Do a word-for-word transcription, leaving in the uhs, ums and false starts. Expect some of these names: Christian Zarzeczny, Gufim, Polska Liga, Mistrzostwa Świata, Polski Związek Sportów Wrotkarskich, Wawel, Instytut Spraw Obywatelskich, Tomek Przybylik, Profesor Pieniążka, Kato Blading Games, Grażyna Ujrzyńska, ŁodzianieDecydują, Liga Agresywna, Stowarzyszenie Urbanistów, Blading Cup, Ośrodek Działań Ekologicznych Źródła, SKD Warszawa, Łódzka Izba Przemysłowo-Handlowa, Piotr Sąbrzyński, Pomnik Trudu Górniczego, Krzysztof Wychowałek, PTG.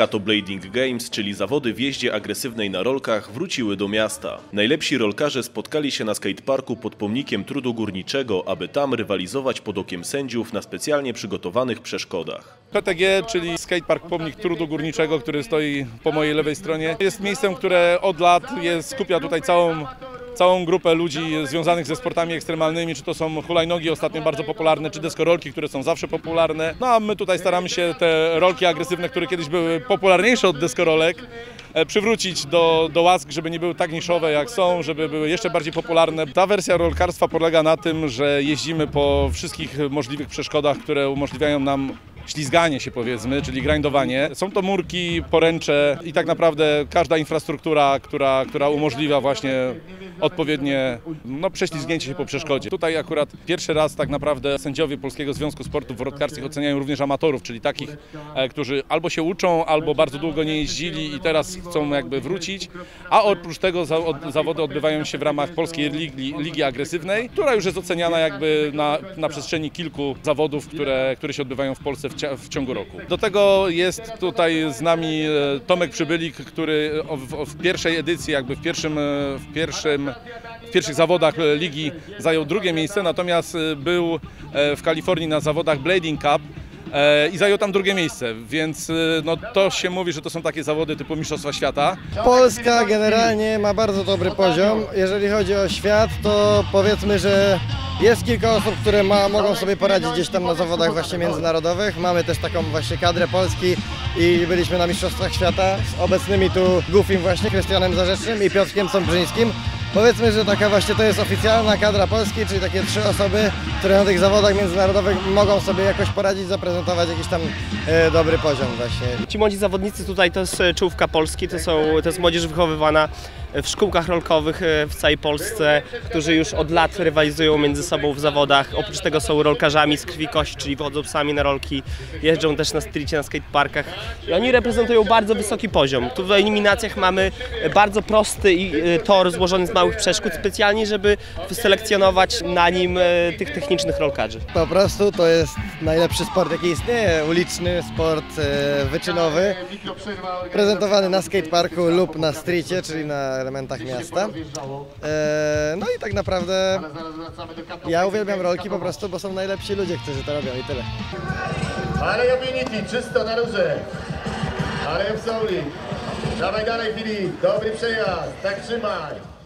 Kato Blading Games, czyli zawody w jeździe agresywnej na rolkach, wróciły do miasta. Najlepsi rolkarze spotkali się na skateparku pod Pomnikiem Trudu Górniczego, aby tam rywalizować pod okiem sędziów na specjalnie przygotowanych przeszkodach. P T G, czyli skatepark Pomnik Trudu Górniczego, który stoi po mojej lewej stronie, jest miejscem, które od lat jest, skupia tutaj całą Całą grupę ludzi związanych ze sportami ekstremalnymi, czy to są hulajnogi ostatnio bardzo popularne, czy deskorolki, które są zawsze popularne. No a my tutaj staramy się te rolki agresywne, które kiedyś były popularniejsze od deskorolek, przywrócić do, do łask, żeby nie były tak niszowe jak są, żeby były jeszcze bardziej popularne. Ta wersja rolkarstwa polega na tym, że jeździmy po wszystkich możliwych przeszkodach, które umożliwiają nam ślizganie się, powiedzmy, czyli grindowanie. Są to murki, poręcze i tak naprawdę każda infrastruktura, która, która umożliwia właśnie odpowiednie no, prześlizgnięcie się po przeszkodzie. Tutaj akurat pierwszy raz tak naprawdę sędziowie Polskiego Związku Sportów Wrotkarskich oceniają również amatorów, czyli takich, e, którzy albo się uczą, albo bardzo długo nie jeździli i teraz chcą jakby wrócić, a oprócz tego za, od, zawody odbywają się w ramach Polskiej Ligi, Ligi Agresywnej, która już jest oceniana jakby na, na przestrzeni kilku zawodów, które, które się odbywają w Polsce w w ciągu roku. Do tego jest tutaj z nami Tomek Przybylik, który w, w pierwszej edycji, jakby w, pierwszym, w, pierwszym, w pierwszych zawodach ligi zajął drugie miejsce, natomiast był w Kalifornii na zawodach Blading Cup i zajął tam drugie miejsce, więc no, to się mówi, że to są takie zawody typu Mistrzostwa Świata. Polska generalnie ma bardzo dobry poziom. Jeżeli chodzi o świat, to powiedzmy, że jest kilka osób, które ma, mogą sobie poradzić gdzieś tam na zawodach właśnie międzynarodowych. Mamy też taką właśnie kadrę Polski i byliśmy na Mistrzostwach Świata z obecnymi tu Gufim właśnie, Christianem Zarzecznym i Piotrkiem Sąbrzyńskim. Powiedzmy, że taka właśnie to jest oficjalna kadra Polski, czyli takie trzy osoby, które na tych zawodach międzynarodowych mogą sobie jakoś poradzić, zaprezentować jakiś tam e, dobry poziom właśnie. Ci młodzi zawodnicy tutaj to jest czołówka Polski, to, są, to jest młodzież wychowywana w szkółkach rolkowych w całej Polsce, którzy już od lat rywalizują między sobą w zawodach. Oprócz tego są rolkarzami z krwi i kości, czyli wchodzą sami na rolki, jeżdżą też na streetie, na skateparkach i oni reprezentują bardzo wysoki poziom. Tu w eliminacjach mamy bardzo prosty tor złożony z małych przeszkód specjalnie, żeby wyselekcjonować na nim tych technicznych rolkarzy. Po prostu to jest najlepszy sport, jaki istnieje, uliczny sport wyczynowy, prezentowany na skateparku lub na streetie, czyli na elementach miasta. No i tak naprawdę ja uwielbiam rolki po prostu, bo są najlepsi ludzie, którzy to robią i tyle. Ale Jobiniki, czysto na róże. Ale Jobsouli. Dawaj dalej, Filip. Dobry przejazd. Tak trzymaj.